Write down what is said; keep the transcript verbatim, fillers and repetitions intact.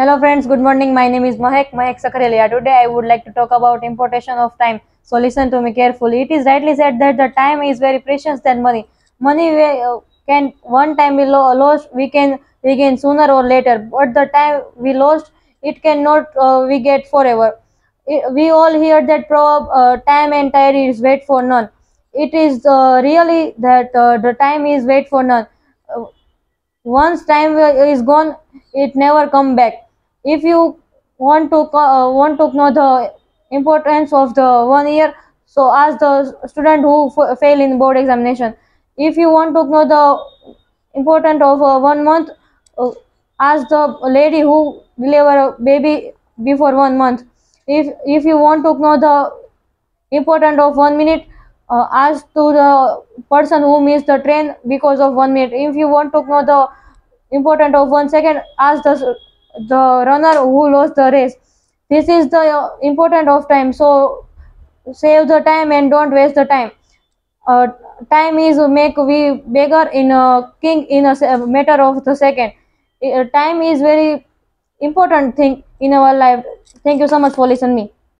Hello friends, good morning. My name is Mahek, Mahek Sakharalia. Today I would like to talk about importation of time. So listen to me carefully. It is rightly said that the time is very precious than money. Money we can one time we lost, we can regain sooner or later. But the time we lost, it cannot uh, we get forever. It, we all hear that proverb, uh, time and tire is wait for none. It is uh, really that uh, the time is wait for none. Uh, once time is gone, it never come back. If you want to uh, want to know the importance of the one year, so ask the student who f fail in board examination. If you want to know the importance of uh, one month, uh, ask the lady who deliver a baby before one month. If if you want to know the importance of one minute, uh, ask to the person who missed the train because of one minute. If you want to know the importance of one second, ask the the runner who lost the race. This is the uh, important of time. So save the time and don't waste the time. Uh, time is make we beggar in a king in a matter of the second. Uh, time is very important thing in our life. Thank you so much for listening me.